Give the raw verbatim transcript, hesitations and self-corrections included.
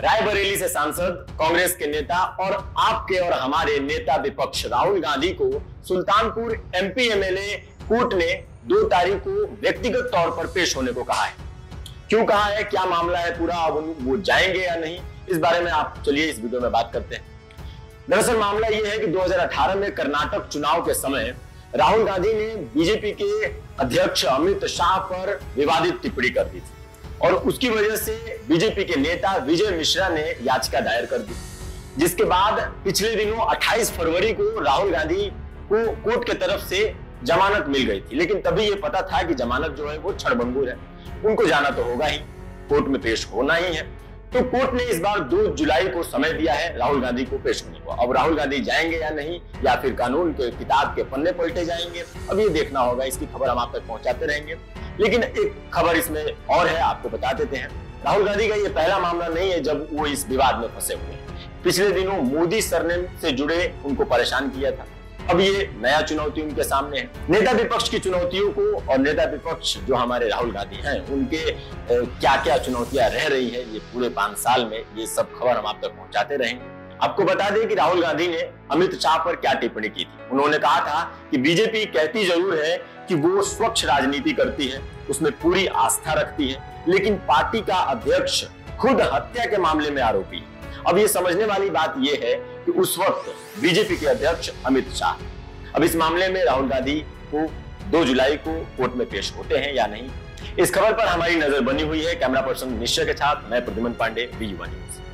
रायबरेली से सांसद, कांग्रेस के नेता और आपके और हमारे नेता विपक्ष राहुल गांधी को सुल्तानपुर एमपी एमएलए कोर्ट ने दो तारीख को व्यक्तिगत तौर पर पेश होने को कहा है। क्यों कहा है, क्या मामला है पूरा, अब वो जाएंगे या नहीं, इस बारे में आप चलिए इस वीडियो में बात करते हैं। दरअसल मामला यह है कि दो हज़ार अठारह में कर्नाटक चुनाव के समय राहुल गांधी ने बीजेपी के अध्यक्ष अमित शाह पर विवादित टिप्पणी कर दी थी और उसकी वजह से बीजेपी के नेता विजय मिश्रा ने याचिका दायर कर दी, जिसके बाद पिछले दिनों अट्ठाईस फरवरी को राहुल गांधी को कोर्ट की तरफ से जमानत मिल गई थी। लेकिन तभी यह पता था कि जमानत जो है वो क्षणभंगुर है, उनको जाना तो होगा ही, कोर्ट में पेश होना ही है। तो कोर्ट ने इस बार दो जुलाई को समय दिया है राहुल गांधी को पेश होने को। अब राहुल गांधी जाएंगे या नहीं, या फिर कानून के किताब के पन्ने पलटे जाएंगे, अब ये देखना होगा। इसकी खबर हम आप तक पहुंचाते रहेंगे। लेकिन एक खबर इसमें और है, आपको बता देते हैं। राहुल गांधी का ये पहला मामला नहीं है जब वो इस विवाद में फंसे हुए हैं। पिछले दिनों मोदी सरनेम से जुड़े उनको परेशान किया था, अब ये नया चुनौती उनके सामने है। नेता विपक्ष की चुनौतियों को और नेता विपक्ष जो हमारे राहुल गांधी हैं उनके क्या क्या चुनौतियां रह रही है, ये पूरे पांच साल में ये सब खबर हम आप तक पहुंचाते रहेंगे। आपको बता दें कि राहुल गांधी ने अमित शाह पर क्या टिप्पणी की थी। उन्होंने कहा था कि बीजेपी कहती जरूर है कि वो स्वच्छ राजनीति करती है, उसमें पूरी आस्था रखती है, लेकिन पार्टी का अध्यक्ष खुद हत्या के मामले में आरोपी है। अब ये समझने वाली बात ये है कि उस वक्त बीजेपी के अध्यक्ष अमित शाह। अब इस मामले में राहुल गांधी को दो जुलाई को कोर्ट में पेश होते हैं या नहीं, इस खबर पर हमारी नजर बनी हुई है। कैमरा पर्सन निश्चय के साथ मैं प्रद्युमन पांडे, बीजुवाणी।